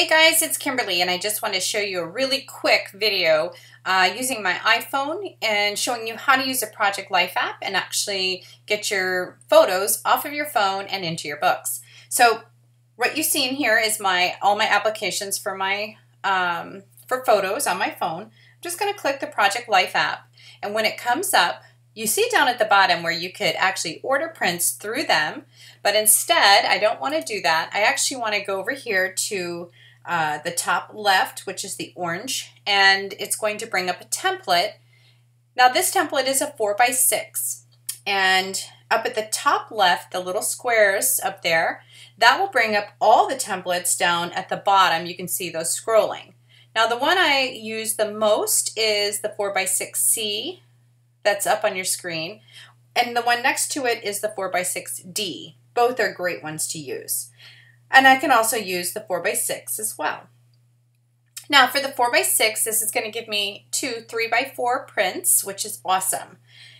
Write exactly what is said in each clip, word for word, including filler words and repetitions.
Hey guys, it's Kimberly, and I just want to show you a really quick video uh, using my iPhone and showing you how to use a Project Life app and actually get your photos off of your phone and into your books. So what you see in here is my all my applications for my um, for photos on my phone. I'm just going to click the Project Life app, and when it comes up, you see down at the bottom where you could actually order prints through them, but instead I don't want to do that. I actually want to go over here to uh, the top left, which is the orange, and it's going to bring up a template. Now this template is a four by six, and up at the top left, the little squares up there, that will bring up all the templates down at the bottom. You can see those scrolling. Now the one I use the most is the four by six C. That's up on your screen, and the one next to it is the four by six D. Both are great ones to use, and I can also use the four by six as well. Now for the four by six, this is going to give me two three by four prints, which is awesome,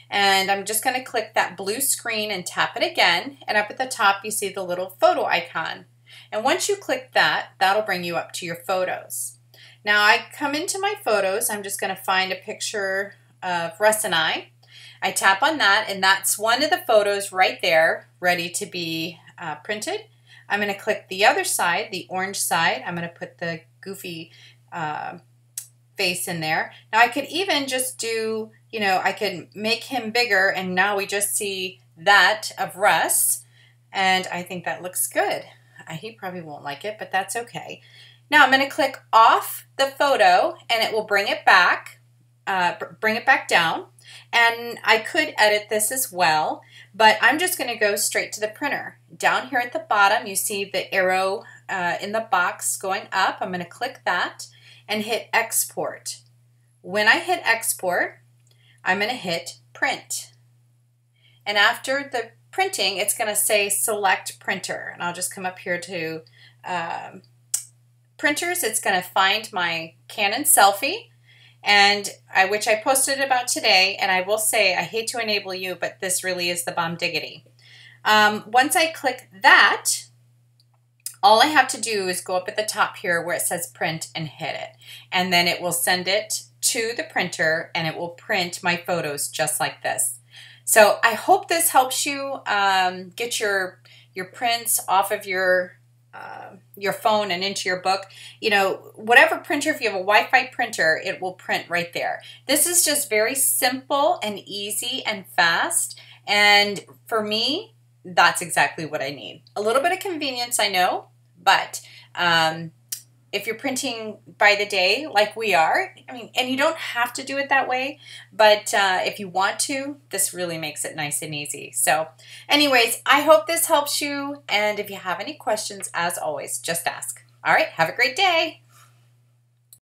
and I'm just going to click that blue screen and tap it again, and up at the top you see the little photo icon, and once you click that, that'll bring you up to your photos. Now I come into my photos, I'm just going to find a picture of Russ and I. I tap on that, and that's one of the photos right there ready to be uh, printed. I'm going to click the other side, the orange side. I'm going to put the goofy uh, face in there. Now I could even just do, you know, I could make him bigger, and now we just see that of Russ, and I think that looks good. He probably won't like it, but that's okay. Now I'm going to click off the photo, and it will bring it back. Uh, bring it back down, and I could edit this as well, but I'm just going to go straight to the printer. Down here at the bottom you see the arrow uh, in the box going up. I'm going to click that and hit export. When I hit export, I'm going to hit print, and after the printing it's going to say select printer, and I'll just come up here to um, printers. It's going to find my Canon Selphy, and I, which I posted about today, and I will say, I hate to enable you, but this really is the bomb diggity. Um, once I click that, all I have to do is go up at the top here where it says print and hit it, and then it will send it to the printer, and it will print my photos just like this. So I hope this helps you um, get your, your prints off of your Uh, your phone and into your book. You know, whatever printer, if you have a Wi-Fi printer, it will print right there. This is just very simple and easy and fast, and for me, that's exactly what I need. A little bit of convenience, I know, but um, if you're printing by the day like we are, I mean, and you don't have to do it that way, but uh, if you want to, this really makes it nice and easy. So anyways, I hope this helps you, and if you have any questions, as always, just ask. All right, have a great day.